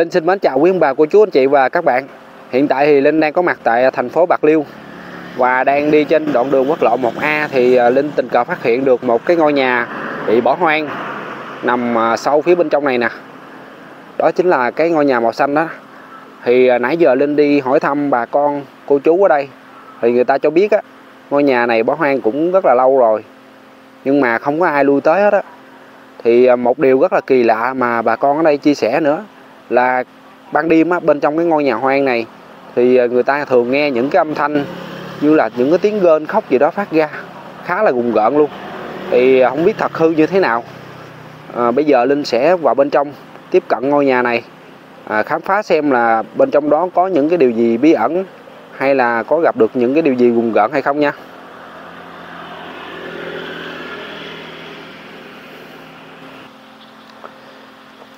Linh xin mến chào quý ông bà, cô chú, anh chị và các bạn. Hiện tại thì Linh đang có mặt tại thành phố Bạc Liêu và đang đi trên đoạn đường quốc lộ 1A thì Linh tình cờ phát hiện được một cái ngôi nhà bị bỏ hoang nằm sâu phía bên trong này nè. Đó chính là cái ngôi nhà màu xanh đó. Thì nãy giờ Linh đi hỏi thăm bà con, cô chú ở đây thì người ta cho biết á, ngôi nhà này bỏ hoang cũng rất là lâu rồi nhưng mà không có ai lui tới hết á. Thì một điều rất là kỳ lạ mà bà con ở đây chia sẻ nữa là ban đêm á, bên trong cái ngôi nhà hoang này thì người ta thường nghe những cái âm thanh như là những cái tiếng gên khóc gì đó phát ra khá là rùng rợn luôn. Thì không biết thật hư như thế nào. Bây giờ Linh sẽ vào bên trong tiếp cận ngôi nhà này, khám phá xem là bên trong đó có những cái điều gì bí ẩn hay là có gặp được những cái điều gì rùng rợn hay không nha.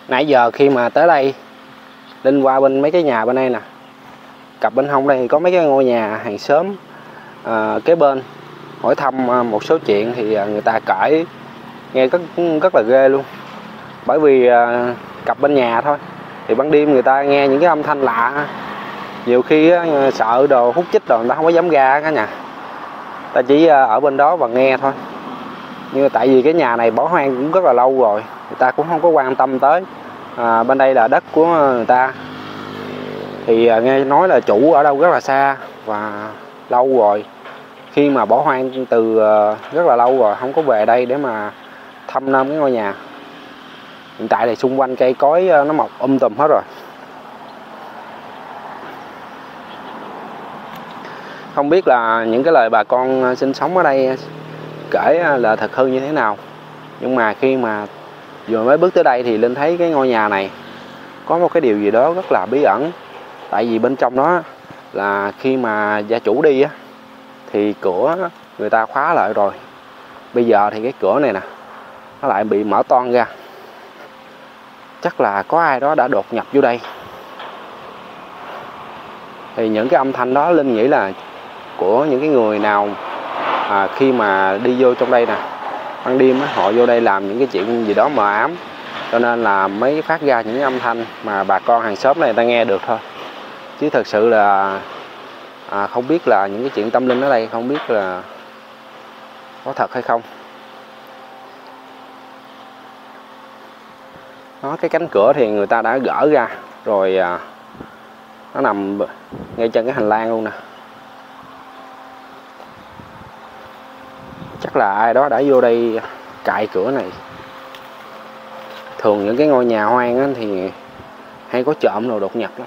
Nãy giờ khi mà tới đây Linh qua bên mấy cái nhà bên đây nè, cặp bên hông đây thì có mấy cái ngôi nhà hàng xóm kế bên, hỏi thăm một số chuyện thì người ta kể nghe rất là ghê luôn. Bởi vì cặp bên nhà thôi thì ban đêm người ta nghe những cái âm thanh lạ, nhiều khi sợ đồ hút chích rồi người ta không có dám ra cả nhà, ta chỉ ở bên đó và nghe thôi. Nhưng tại vì cái nhà này bỏ hoang cũng rất là lâu rồi, người ta cũng không có quan tâm tới. Bên đây là đất của người ta thì nghe nói là chủ ở đâu rất là xa và lâu rồi, khi mà bỏ hoang từ rất là lâu rồi không có về đây để mà thăm nom cái ngôi nhà. Hiện tại thì xung quanh cây cối nó mọc tùm hết rồi. Không biết là những cái lời bà con sinh sống ở đây kể là thật hư như thế nào, nhưng mà khi mà vừa mới bước tới đây thì Linh thấy cái ngôi nhà này có một cái điều gì đó rất là bí ẩn. Tại vì bên trong đó là khi mà gia chủ đi á, thì cửa người ta khóa lại rồi. Bây giờ thì cái cửa này nè, nó lại bị mở toang ra. Chắc là có ai đó đã đột nhập vô đây. Thì những cái âm thanh đó Linh nghĩ là của những cái người nào khi mà đi vô trong đây nè, ban đêm họ vô đây làm những cái chuyện gì đó mờ ám, cho nên là mới phát ra những âm thanh mà bà con hàng xóm này người ta nghe được thôi. Chứ thật sự là không biết là những cái chuyện tâm linh ở đây không biết là có thật hay không. Đó, cái cánh cửa thì người ta đã gỡ ra rồi, nó nằm ngay trên cái hành lang luôn nè. Chắc là ai đó đã vô đây cạy cửa này. Thường những cái ngôi nhà hoang thì hay có trộm đồ đột nhập lắm.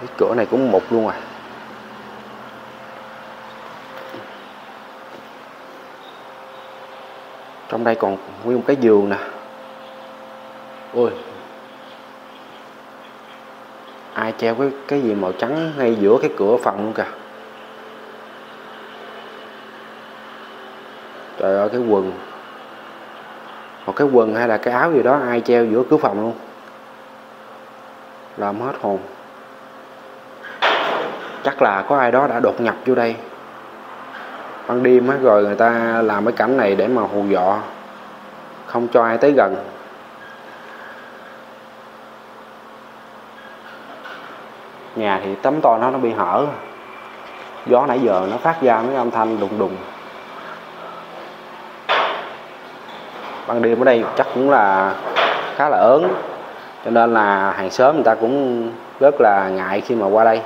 Cái cửa này cũng mục luôn rồi. Trong đây còn nguyên một cái giường nè. Ôi, ai treo cái gì màu trắng ngay giữa cái cửa phòng luôn kìa. Trời ơi, cái quần, một cái quần hay là cái áo gì đó ai treo giữa cửa phòng luôn, làm hết hồn. Chắc là có ai đó đã đột nhập vô đây ban đêm á, rồi người ta làm cái cảnh này để mà hù dọa không cho ai tới gần. Nhà thì tấm to nó bị hở, gió nãy giờ nó phát ra mấy âm thanh đùng đùng. Ban đêm ở đây chắc cũng là khá là ớn, cho nên là hàng xóm người ta cũng rất là ngại khi mà qua đây.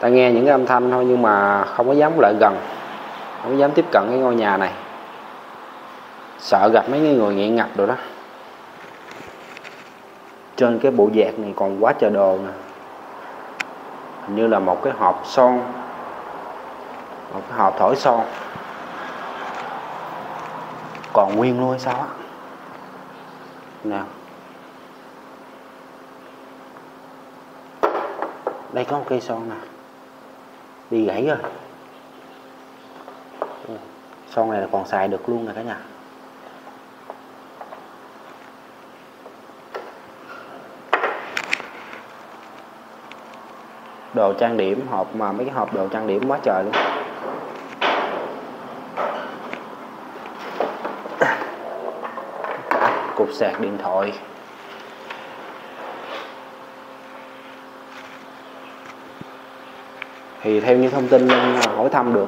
Ta nghe những cái âm thanh thôi nhưng mà không có dám lại gần, không có dám tiếp cận cái ngôi nhà này, sợ gặp mấy người nghiện ngập rồi đó. Trên cái bộ dẹt này còn quá trời đồ nè, như là một cái hộp son, một cái hộp thổi son còn nguyên luôn hay sao á. Nào, đây có một cây son nè, bị gãy rồi. Son này là còn xài được luôn nè cả nhà. Đồ trang điểm, hộp mà mấy cái hộp đồ trang điểm quá trời luôn. trục sạc điện thoại. Thì theo những thông tin hỏi thăm được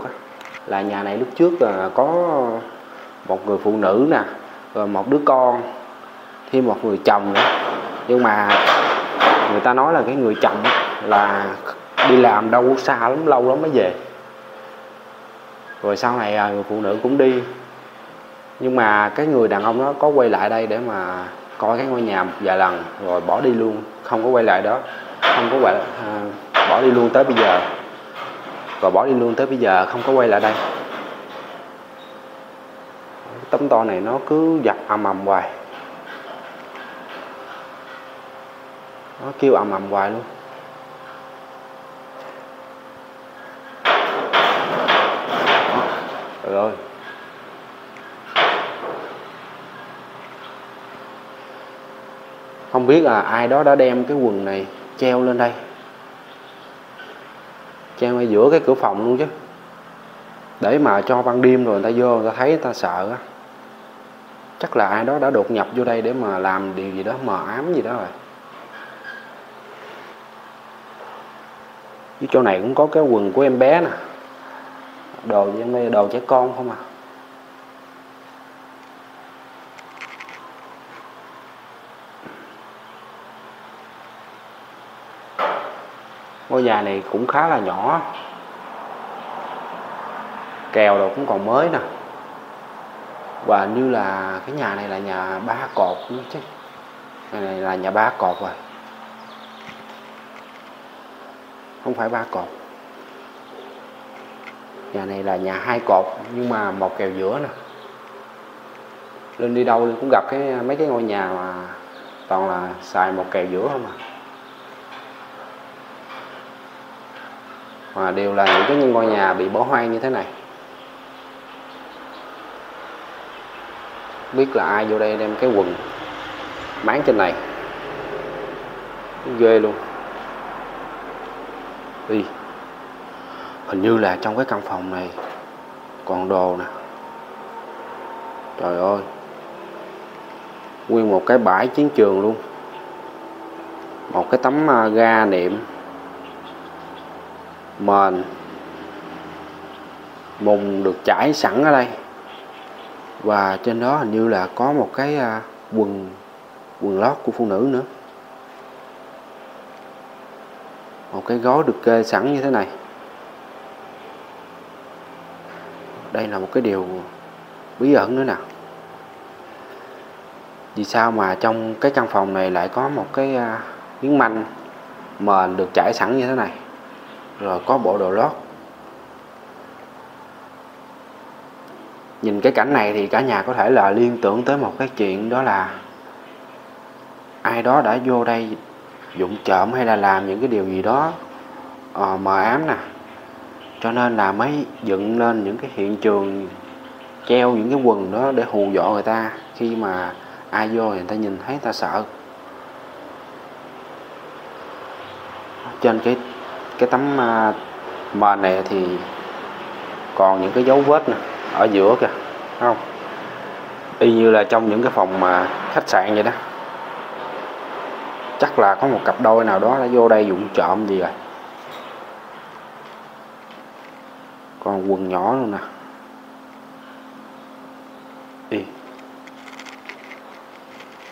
là nhà này lúc trước là có một người phụ nữ nè, rồi một đứa con, thêm một người chồng nữa. Nhưng mà người ta nói là cái người chồng là đi làm đâu xa lắm, lâu lắm mới về. Rồi sau này người phụ nữ cũng đi. Nhưng mà cái người đàn ông đó có quay lại đây để mà coi cái ngôi nhà một vài lần rồi bỏ đi luôn, không có quay lại đó, không có quay lại, bỏ đi luôn tới bây giờ. Rồi bỏ đi luôn tới bây giờ không có quay lại đây. Tấm to này nó cứ giật ầm ầm hoài, nó kêu ầm ầm hoài luôn. Trời ơi, không biết là ai đó đã đem cái quần này treo lên đây, treo ở giữa cái cửa phòng luôn chứ, để mà cho ban đêm rồi người ta vô người ta thấy người ta sợ á. Chắc là ai đó đã đột nhập vô đây để mà làm điều gì đó mờ ám gì đó rồi. Dưới chỗ này cũng có cái quần của em bé nè, đồ em đây đồ trẻ con không à. Ngôi nhà này cũng khá là nhỏ, kèo đồ cũng còn mới nè, và như là cái nhà này là nhà ba cột nữa chứ. Nhà này là nhà ba cột rồi, không phải ba cột. Nhà này là nhà hai cột nhưng mà một kèo giữa nè. Lên đi đâu cũng gặp cái mấy cái ngôi nhà mà toàn là xài một kèo giữa không à. Mà đều là những cái ngôi nhà bị bỏ hoang như thế này. Biết là ai vô đây đem cái quần bán trên này, ghê luôn. Đi. Hình như là trong cái căn phòng này còn đồ nè. Trời ơi, nguyên một cái bãi chiến trường luôn. Một cái tấm ga niệm, mền, mùng được trải sẵn ở đây. Và trên đó hình như là có một cái quần lót của phụ nữ nữa. Một cái gói được kê sẵn như thế này. Đây là một cái điều bí ẩn nữa nè. Vì sao mà trong cái căn phòng này lại có một cái miếng manh mền được trải sẵn như thế này, rồi có bộ đồ lót. Nhìn cái cảnh này thì cả nhà có thể là liên tưởng tới một cái chuyện, đó là ai đó đã vô đây vụng trộm hay là làm những cái điều gì đó mờ ám nè. Cho nên là mới dựng lên những cái hiện trường, treo những cái quần đó để hù dọa người ta. Khi mà ai vô thì người ta nhìn thấy người ta sợ. Trên cái tấm mền này thì còn những cái dấu vết nè, ở giữa kìa, thấy không? Y như là trong những cái phòng mà khách sạn vậy đó. Chắc là có một cặp đôi nào đó đã vô đây vụng trộm gì rồi. Còn quần nhỏ luôn nè. Ê,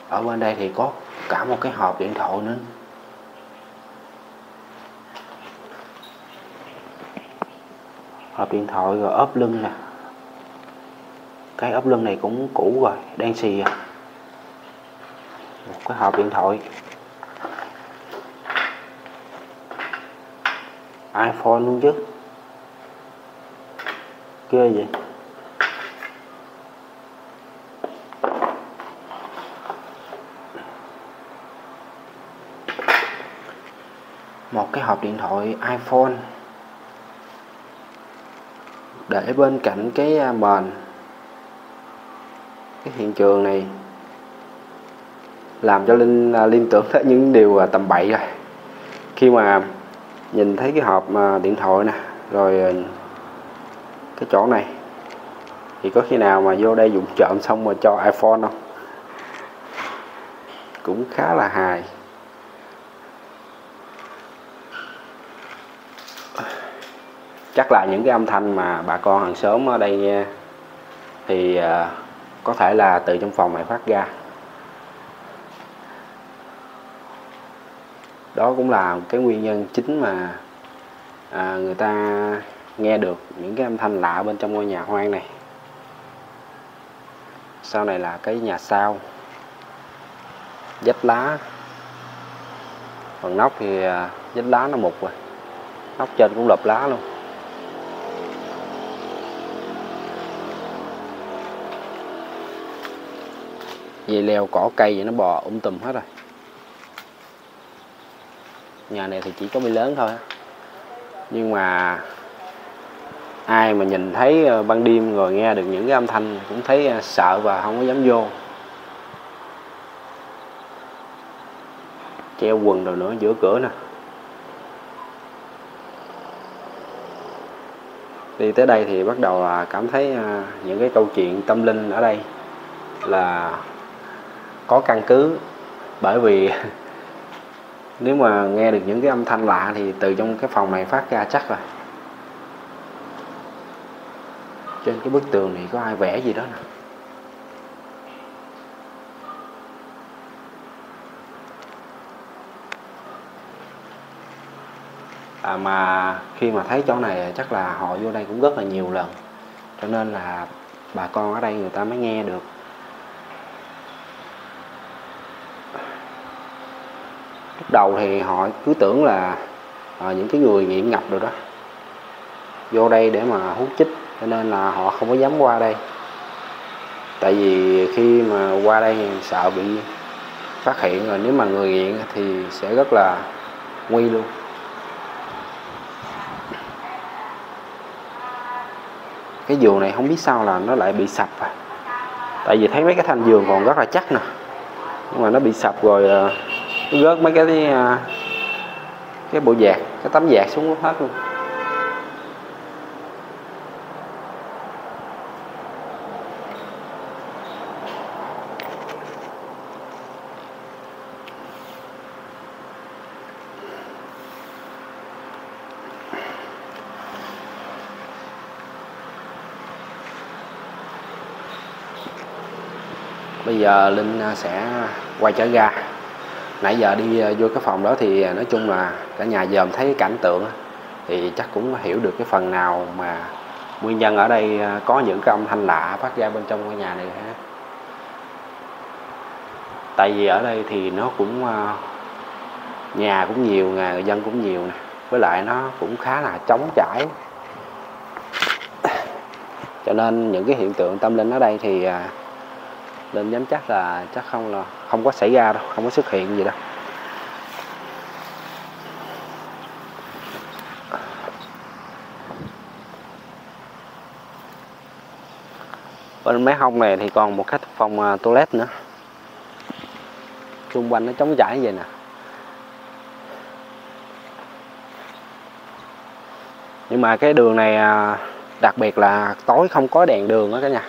ở bên đây thì có cả một cái hộp điện thoại nữa. Hộp điện thoại rồi ốp lưng nè. Cái ốp lưng này cũng cũ rồi, đen xì à. Một cái hộp điện thoại iPhone luôn chứ, ghê vậy. Một cái hộp điện thoại iPhone để bên cạnh cái mền. Cái hiện trường này làm cho Linh liên tưởng tới những điều tầm bậy rồi. Khi mà nhìn thấy cái hộp điện thoại nè, rồi cái chỗ này, thì có khi nào mà vô đây dùng trộm xong rồi cho iPhone không? cũng khá là hài. Chắc là những cái âm thanh mà bà con hàng xóm ở đây nghe thì có thể là từ trong phòng này phát ra. Đó cũng là cái nguyên nhân chính mà người ta nghe được những cái âm thanh lạ bên trong ngôi nhà hoang này. Sau này là cái nhà sau, vách lá, phần nóc thì vách lá nó mục rồi, nóc trên cũng lợp lá luôn. Dây leo cỏ cây vậy nó bò tùm hết rồi. Nhà này thì chỉ có bê lớn thôi, nhưng mà ai mà nhìn thấy ban đêm rồi nghe được những cái âm thanh cũng thấy sợ và không có dám vô. Treo quần rồi nữa giữa cửa nè. Đi tới đây thì bắt đầu là cảm thấy những cái câu chuyện tâm linh ở đây là có căn cứ, bởi vì nếu mà nghe được những cái âm thanh lạ thì từ trong cái phòng này phát ra chắc rồi. Trên cái bức tường này có ai vẽ gì đó nè. Mà khi mà thấy chỗ này chắc là họ vô đây cũng rất là nhiều lần, cho nên là bà con ở đây người ta mới nghe được. Lúc đầu thì họ cứ tưởng là những cái người nghiện ngập rồi đó vô đây để mà hút chích, cho nên là họ không có dám qua đây. Tại vì khi mà qua đây sợ bị phát hiện, rồi nếu mà người nghiện thì sẽ rất là nguy luôn. Cái giường này không biết sao là nó lại bị sập à. Tại vì thấy mấy cái thanh giường còn rất là chắc nè, nhưng mà nó bị sập rồi rớt mấy cái bộ dạt, cái tấm dạt xuống hết luôn. Bây giờ Linh sẽ quay trở ra. Nãy giờ đi vô cái phòng đó thì nói chung là cả nhà dòm thấy cảnh tượng thì chắc cũng hiểu được cái phần nào mà nguyên nhân ở đây có những cái âm thanh lạ phát ra bên trong ngôi nhà này ha. Tại vì ở đây thì nó cũng nhà cũng nhiều, người dân cũng nhiều nè, với lại nó cũng khá là trống trải, cho nên những cái hiện tượng tâm linh ở đây thì Linh dám chắc là không có xảy ra đâu, không có xuất hiện gì đâu. Bên mé hông này thì còn một khách phòng toilet nữa. Xung quanh nó trống trải vậy nè. Nhưng mà cái đường này đặc biệt là tối không có đèn đường đó cả nhà,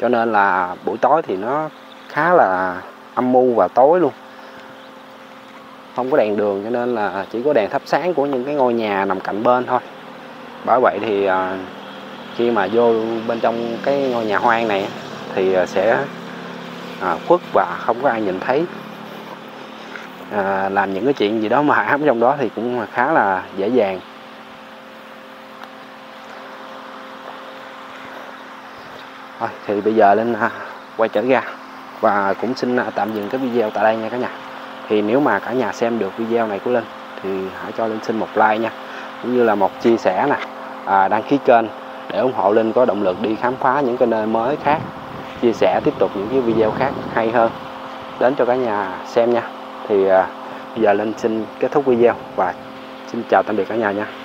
cho nên là buổi tối thì nó khá là âm u và tối luôn. Không có đèn đường cho nên là chỉ có đèn thắp sáng của những cái ngôi nhà nằm cạnh bên thôi. Bởi vậy thì khi mà vô bên trong cái ngôi nhà hoang này thì sẽ khuất và không có ai nhìn thấy. Làm những cái chuyện gì đó mà ám trong đó thì cũng khá là dễ dàng. Thôi thì bây giờ Linh quay trở ra và cũng xin tạm dừng cái video tại đây nha cả nhà. Thì nếu mà cả nhà xem được video này của Linh thì hãy cho Linh xin một like nha, cũng như là một chia sẻ nè, đăng ký kênh để ủng hộ Linh có động lực đi khám phá những cái nơi mới khác, chia sẻ tiếp tục những cái video khác hay hơn đến cho cả nhà xem nha. Thì bây giờ Linh xin kết thúc video và xin chào tạm biệt cả nhà nha.